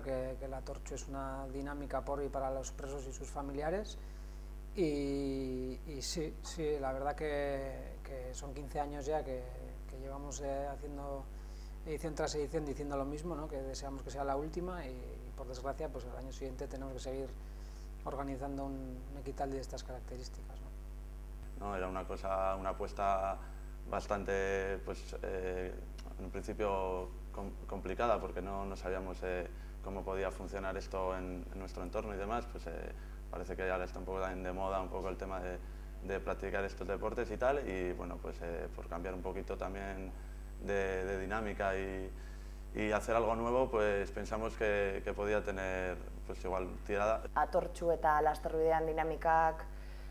claro que la Hatortxu es una dinámica por y para los presos y sus familiares, y sí, sí, la verdad que son 15 años ya que llevamos haciendo edición tras edición diciendo lo mismo, ¿no? Que deseamos que sea la última, y por desgracia pues el año siguiente tenemos que seguir organizando un equital de estas características, ¿no? No, era una cosa, una apuesta bastante, pues en un principio complicada, porque no sabíamos cómo podía funcionar esto en nuestro entorno y demás. Pues parece que ahora está un poco de moda un poco el tema de practicar estos deportes y tal, y bueno, pues por cambiar un poquito también de dinámica y hacer algo nuevo, pues pensamos que podía tener pues igual tirada. Hatortxu eta Lasterbidean dinamikak,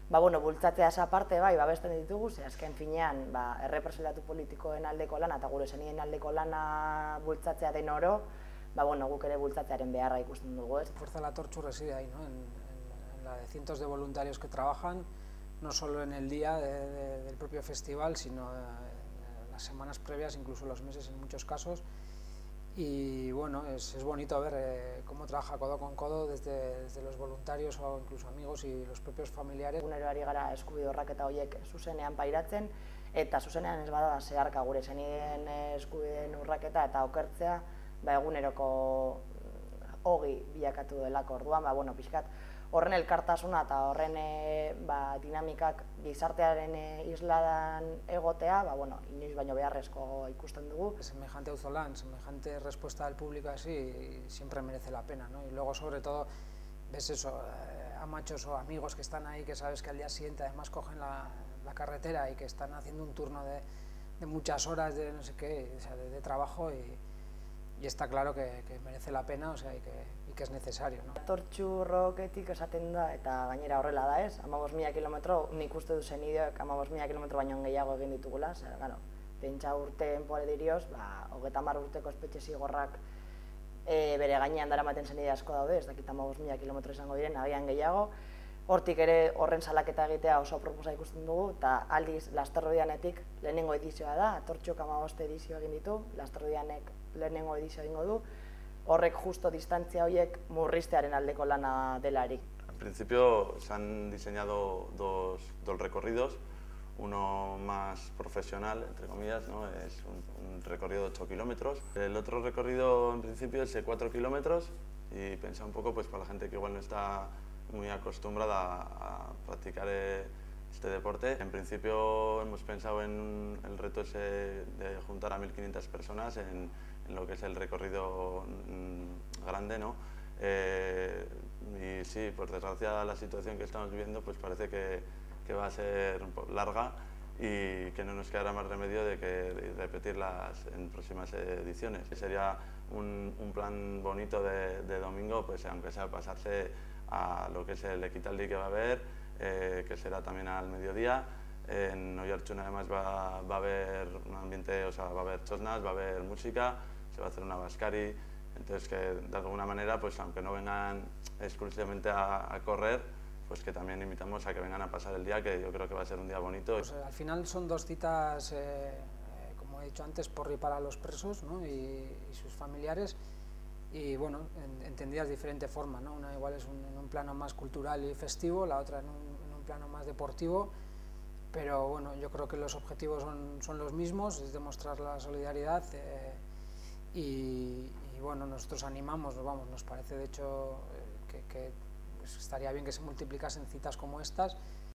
ba, bueno, bultzatzeaz aparte, bai, babesten ditugu, ze azken finean, ba, errepresaliatu politikoen aldeko lana eta gure senien aldeko lana bultzatzea den oro, ba, bueno, guk ere bultzatzearen beharra ikusten dugu, ez? Fuerza Hatortxu reside ahí, ¿no? En la de cientos de voluntarios que trabajan, no solo en el día del propio festival, sino en las semanas previas, incluso los meses en muchos casos. Y bueno, es bonito ver cómo trabaja codo con codo desde los voluntarios o incluso amigos y los propios familiares. Unero ari gara eskubidorrak eta horiek zuzenean pairatzen, eta zuzenean ez bada zeharka gure zenien eskubideen urraketa eta okertzea, ba, eguneroko ogi bilakatu delako. Orduan, ba, bueno, pixkat horren elkartasuna eta horren ba, dinamikak gizartearen isladan egotea, ba, bueno, inoiz baino beharrezko ikusten dugu. Semejante auzolan, semejante respuesta del público así, siempre merece la pena, ¿no? Y luego, sobre todo, ves eso, a machos o amigos que están ahí, que sabes que al día siguiente además cogen la carretera y que están haciendo un turno de muchas horas de no sé qué, o sea, de trabajo, y está claro que merece la pena, o sea, y que es necesario, ¿no? Hatortxurrocketik esaten da, eta gainera horrela da, ez? 15.000 kilometro, nik uste du zenideak 15.000 kilometro baino gehiago egin ditugula, zer, gano, pentsa urteen polerioz, ba, 30 urteko espetxe zigorrak bere gainean daramaten zenide asko daude, ez dakit 15.000 kilometro izango diren, agian gehiago. Hortik ere horren salaketa egitea oso proposa ikusten dugu, eta aldiz Lasterbideanetik lehenengo edizioa da, Hatortxuk 15 edizio egin ditu, Lasterbideanek lehenengo edizio egingo du, horrek justo distantzia horiek murriztearen aldeko lana delarik. Al principio se han diseñado dos recorridos, uno más profesional, entre comillas, ¿no? Es un recorrido de 8 kilómetros. El otro recorrido en principio es de 4 kilómetros y pensé un poco pues para la gente que igual no está muy acostumbrada a practicar este deporte. En principio hemos pensado en el reto ese de juntar a 1.500 personas en lo que es el recorrido grande, ¿no? Y sí, por desgracia la situación que estamos viviendo pues parece que va a ser larga y que no nos quedará más remedio de que repetirlas en próximas ediciones. Sería un plan bonito de domingo, pues aunque sea pasarse a lo que es el equitaldi que va a haber, que será también al mediodía. En Oiartzun además va a haber un ambiente, o sea, va a haber txosnas, va a haber música, se va a hacer una baskari, entonces que de alguna manera, pues aunque no vengan exclusivamente a correr, pues que también invitamos a que vengan a pasar el día, que yo creo que va a ser un día bonito. Pues, al final son dos citas, como he dicho antes, por y para los presos, ¿no? y sus familiares, y bueno, entendidas de diferente forma, ¿no? Una igual es en un plano más cultural y festivo, la otra en un plano más deportivo, pero bueno, yo creo que los objetivos son los mismos, es demostrar la solidaridad, y bueno, nosotros animamos, vamos, nos parece de hecho que pues estaría bien que se multiplicasen citas como estas,